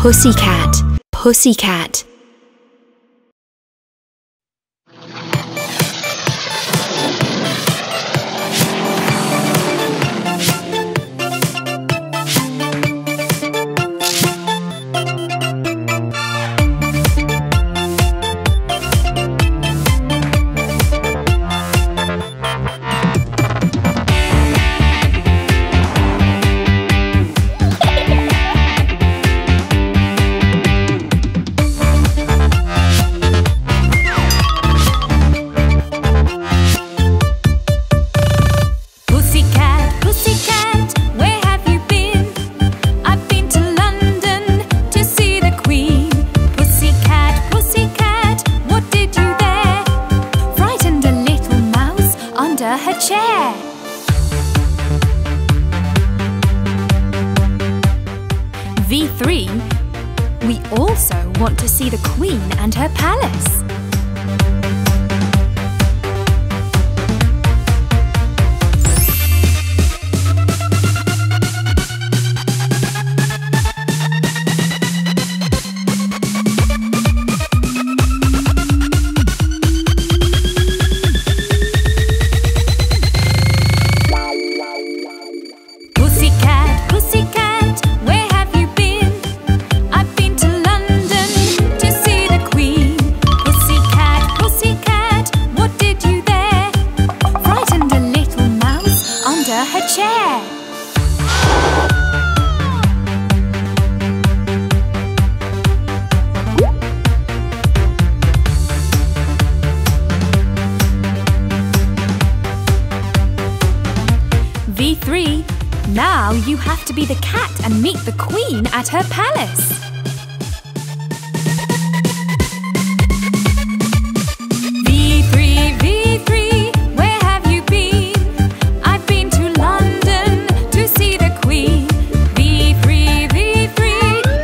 Pussycat, pussycat. Now you have to be the cat and meet the queen at her palace. V3, where have you been? I've been to London to see the queen. V3,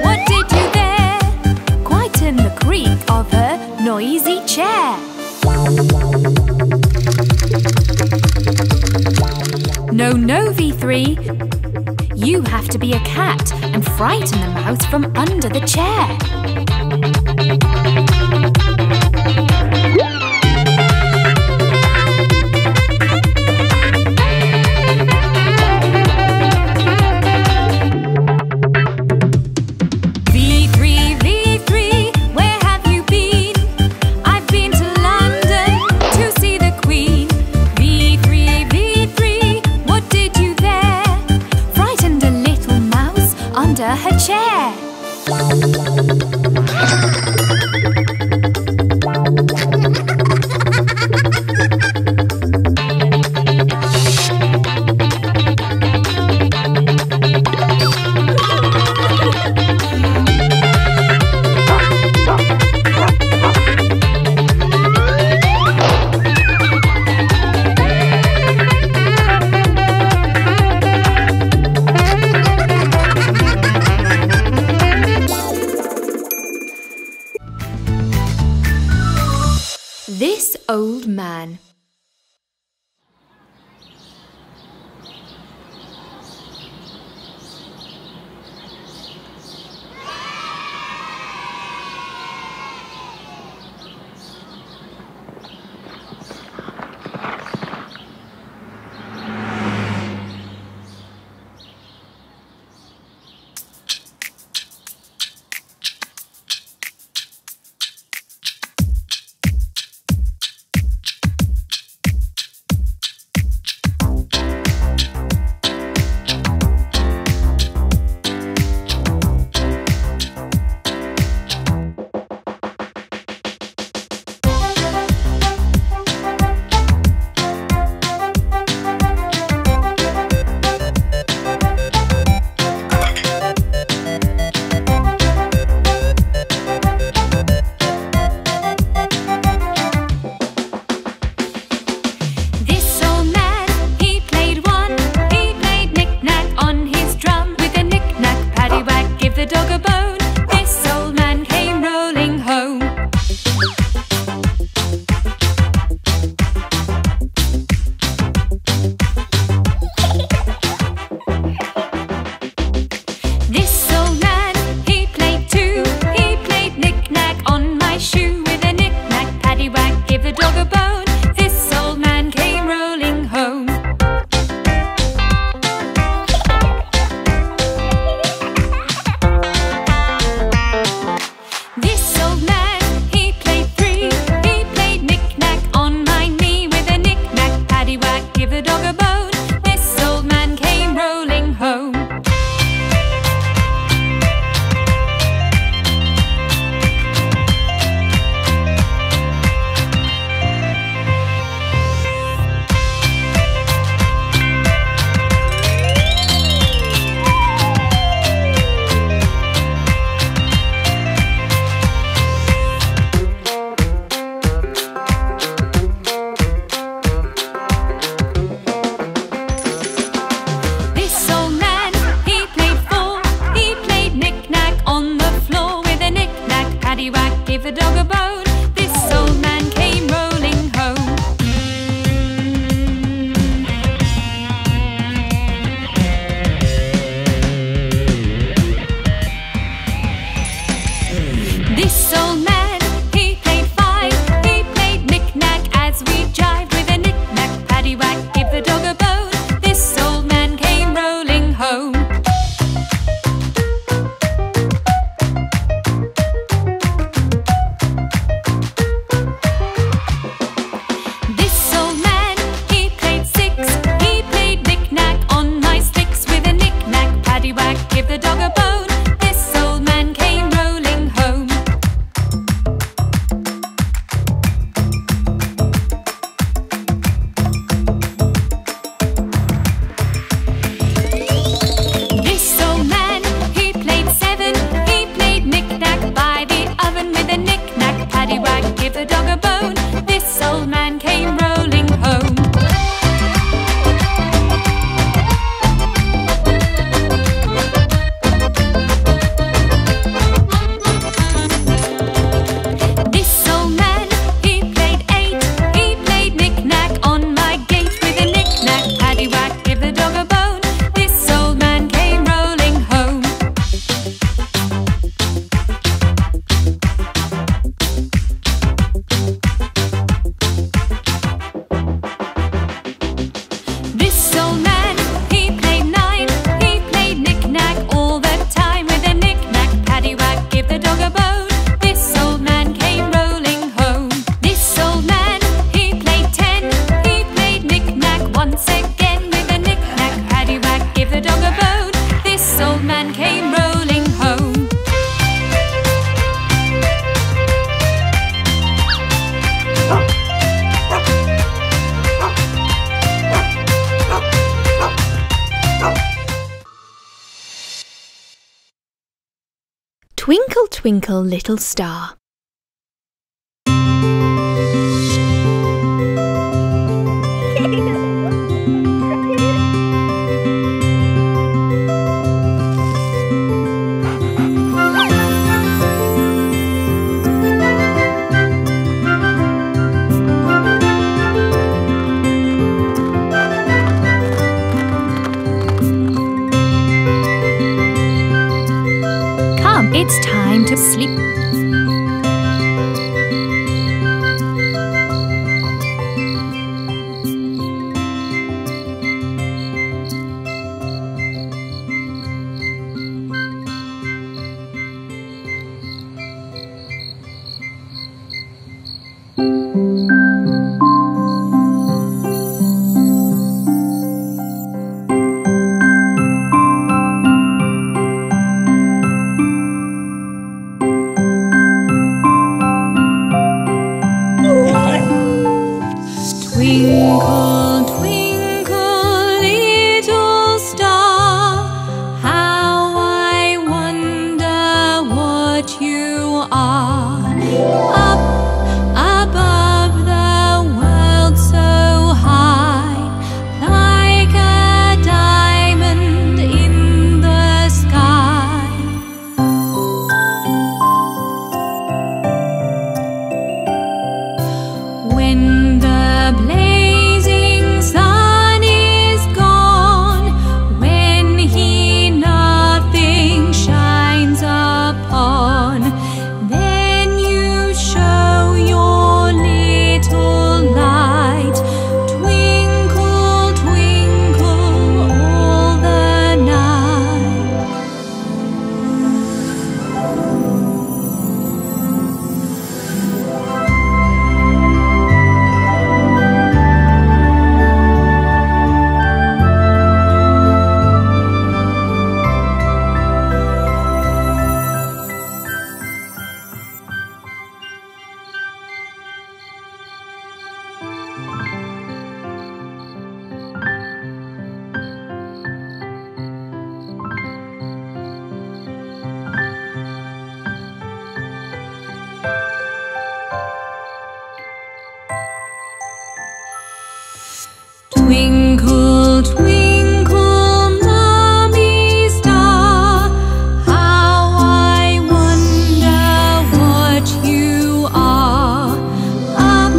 what did you there? Quite in the creak of her noisy chair. No, no, V3. You have to be a cat and frighten the mouse from under the chair. Old man. Twinkle, Little Star. It's time to sleep. Twinkle, twinkle, mommy star, how I wonder what you are. Up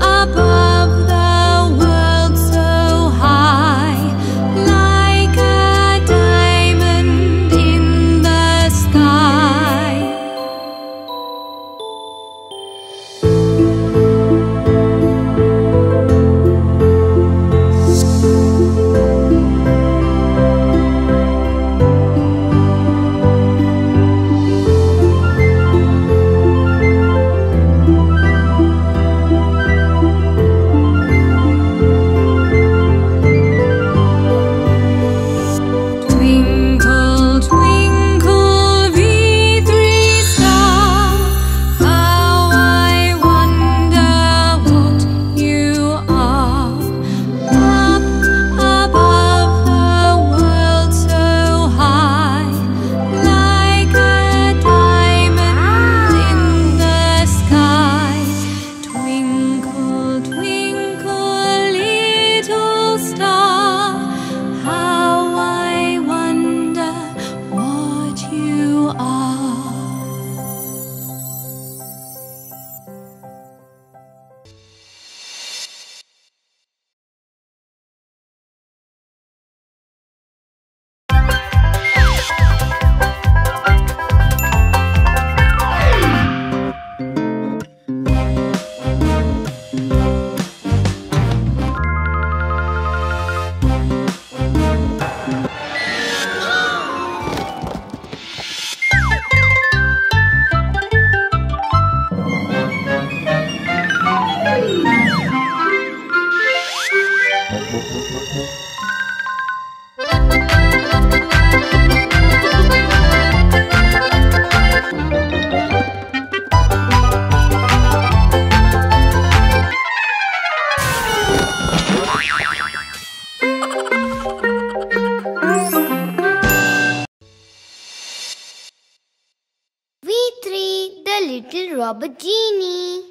above the world so high, like a diamond in the sky. Thank you. RoboGenie.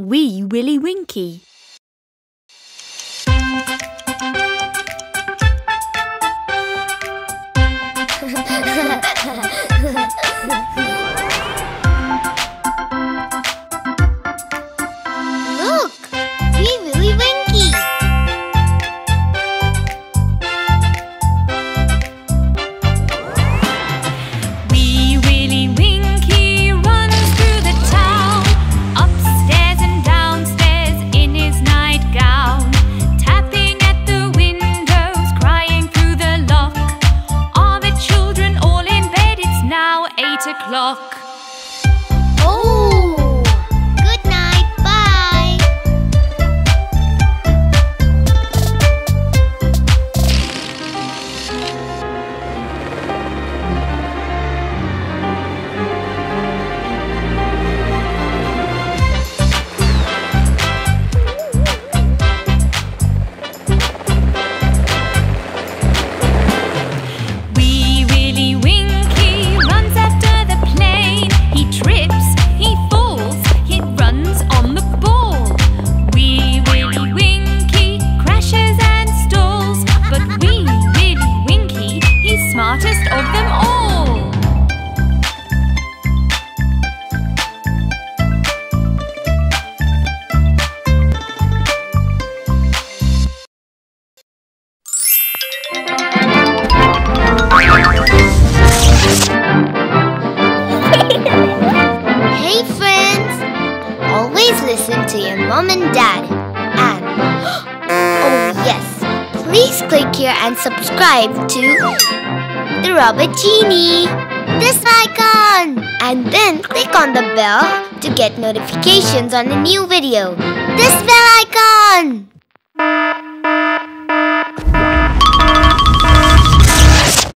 Wee Willy Winky. Winky runs after the plane. of them all. Hey friends! Always listen to your mom and dad. And oh yes, please click here and subscribe to the RoboGenie, this icon, and then click on the bell to get notifications on a new video, this bell icon.